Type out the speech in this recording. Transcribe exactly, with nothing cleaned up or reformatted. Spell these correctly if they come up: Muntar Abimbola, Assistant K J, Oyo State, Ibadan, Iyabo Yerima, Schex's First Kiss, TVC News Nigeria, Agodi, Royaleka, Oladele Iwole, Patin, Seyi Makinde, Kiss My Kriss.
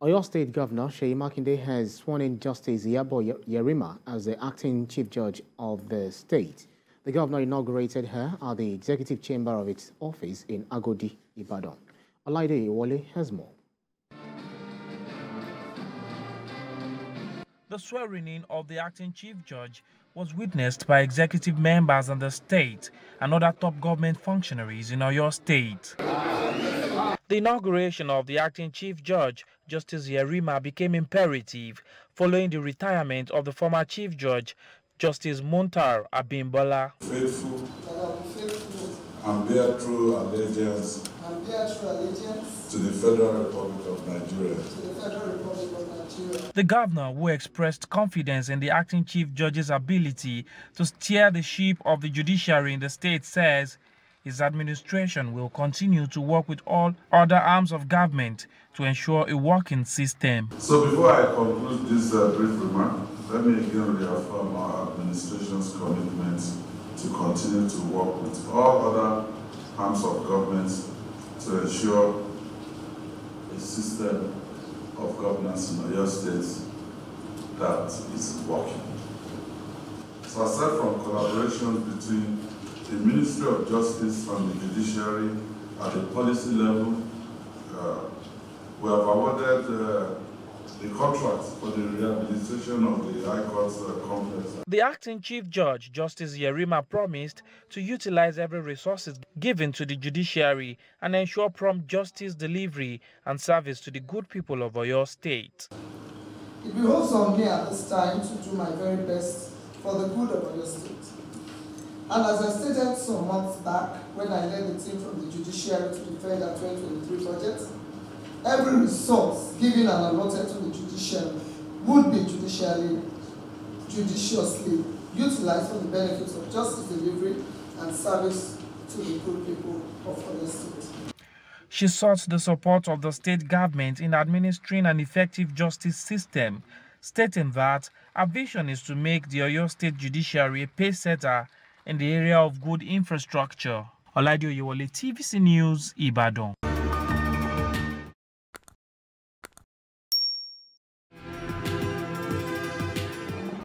Oyo State Governor Seyi Makinde has sworn in Justice Iyabo Yerima as the acting chief judge of the state. The governor inaugurated her at the executive chamber of its office in Agodi, Ibadan. Oladele Iwole has more. The swearing-in of the acting chief judge was witnessed by executive members in the state and other top government functionaries in Oyo State. The inauguration of the acting chief judge, Justice Yerima, became imperative following the retirement of the former chief judge, Justice Muntar Abimbola. Faithful and bear true allegiance to the Federal Republic of Nigeria. The governor, who expressed confidence in the acting chief judge's ability to steer the ship of the judiciary in the state, says his administration will continue to work with all other arms of government to ensure a working system. So before I conclude this uh, brief remark, let me again reaffirm our administration's commitment to continue to work with all other arms of government to ensure a system of governance in Oyo State that is working. So aside from collaboration between the Ministry of Justice and the Judiciary at the policy level, uh, we have awarded uh, the contract for the rehabilitation of the High Court's uh, complex. The acting Chief Judge, Justice Yerima, promised to utilize every resource given to the judiciary and ensure prompt justice delivery and service to the good people of Oyo State. It behoves on me at this time to do my very best for the good of Oyo State. And as I stated some months back, when I led the team from the judiciary to the Federal twenty twenty-three budget, every resource given and allotted to the judiciary would be judicially, judiciously utilized for the benefits of justice delivery and service to the good people of our state. She sought the support of the state government in administering an effective justice system, stating that our vision is to make the Oyo State judiciary a pace setter in the area of good infrastructure. Oladele Iwole, T V C News, Ibadan.